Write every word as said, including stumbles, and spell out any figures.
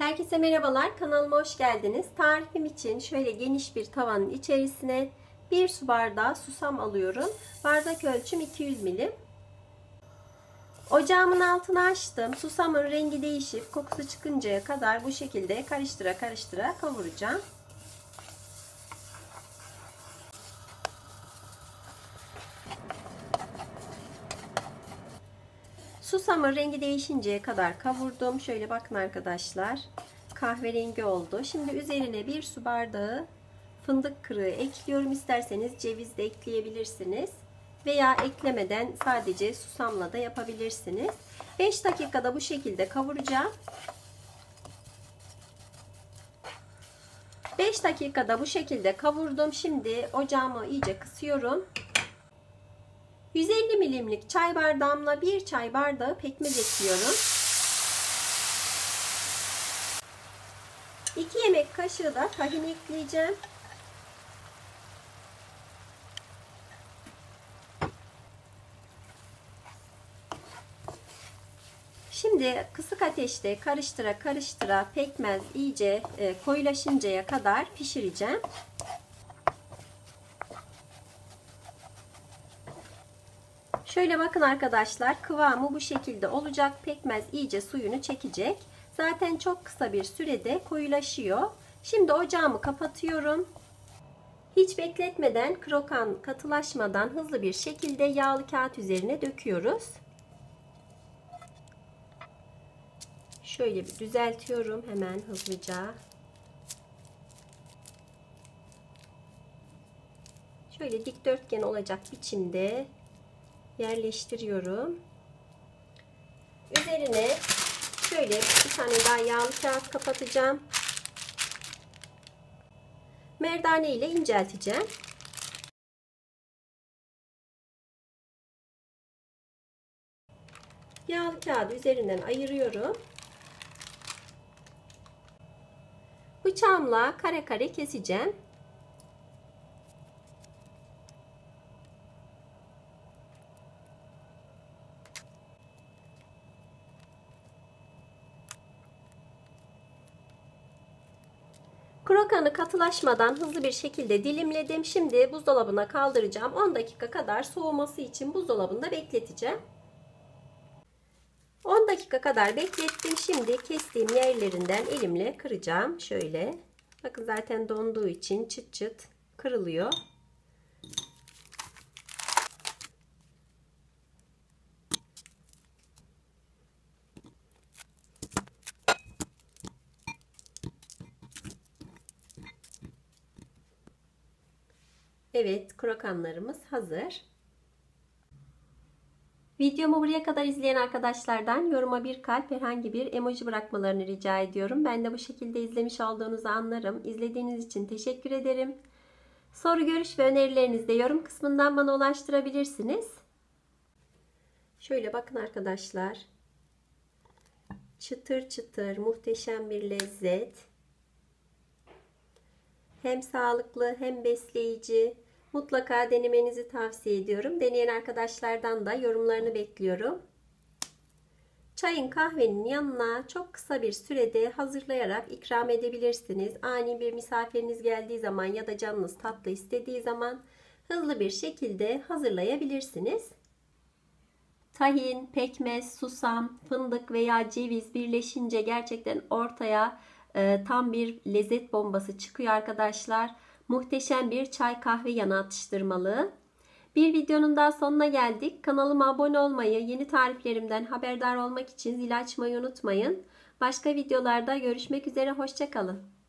Herkese merhabalar, kanalıma hoş geldiniz. Tarifim için şöyle geniş bir tavanın içerisine bir su bardağı susam alıyorum. Bardak ölçüm iki yüz mililitre. Ocağımın altını açtım. Susamın rengi değişip kokusu çıkıncaya kadar bu şekilde karıştıra karıştıra kavuracağım. Susamın rengi değişinceye kadar kavurdum. Şöyle bakın arkadaşlar. Kahverengi oldu. Şimdi üzerine bir su bardağı fındık kırığı ekliyorum. İsterseniz ceviz de ekleyebilirsiniz. Veya eklemeden sadece susamla da yapabilirsiniz. beş dakikada bu şekilde kavuracağım. beş dakikada bu şekilde kavurdum. Şimdi ocağımı iyice kısıyorum. yüz elli mililitrelik çay bardağımla bir çay bardağı pekmez ekliyorum. iki yemek kaşığı da tahin ekleyeceğim. Şimdi kısık ateşte karıştıra karıştıra pekmez iyice koyulaşıncaya kadar pişireceğim. Şöyle bakın arkadaşlar, kıvamı bu şekilde olacak. Pekmez iyice suyunu çekecek. Zaten çok kısa bir sürede koyulaşıyor. Şimdi ocağımı kapatıyorum. Hiç bekletmeden, krokan katılaşmadan hızlı bir şekilde yağlı kağıt üzerine döküyoruz. Şöyle bir düzeltiyorum hemen hızlıca. Şöyle dikdörtgen olacak biçimde yerleştiriyorum. Üzerine şöyle bir tane daha yağlı kağıt kapatacağım. Merdane ile incelteceğim. Yağlı kağıdı üzerinden ayırıyorum. Bıçağımla kare kare keseceğim. Krokanı katılaşmadan hızlı bir şekilde dilimledim. Şimdi buzdolabına kaldıracağım. on dakika kadar soğuması için buzdolabında bekleteceğim. on dakika kadar beklettim. Şimdi kestiğim yerlerinden elimle kıracağım. Şöyle. Bakın zaten donduğu için çıt çıt kırılıyor. Evet, krokanlarımız hazır. Videomu buraya kadar izleyen arkadaşlardan yoruma bir kalp, herhangi bir emoji bırakmalarını rica ediyorum. Ben de bu şekilde izlemiş olduğunuzu anlarım. İzlediğiniz için teşekkür ederim. Soru, görüş ve önerilerinizi de yorum kısmından bana ulaştırabilirsiniz. Şöyle bakın arkadaşlar. Çıtır çıtır muhteşem bir lezzet. Hem sağlıklı hem besleyici. Mutlaka denemenizi tavsiye ediyorum. Deneyen arkadaşlardan da yorumlarını bekliyorum. Çayın, kahvenin yanına çok kısa bir sürede hazırlayarak ikram edebilirsiniz. Ani bir misafiriniz geldiği zaman ya da canınız tatlı istediği zaman hızlı bir şekilde hazırlayabilirsiniz. Tahin, pekmez, susam, fındık veya ceviz birleşince gerçekten ortaya tam bir lezzet bombası çıkıyor arkadaşlar. Muhteşem bir çay kahve yanı atıştırmalı. Bir videonun daha sonuna geldik. Kanalıma abone olmayı, yeni tariflerimden haberdar olmak için zil açmayı unutmayın. Başka videolarda görüşmek üzere, hoşça kalın.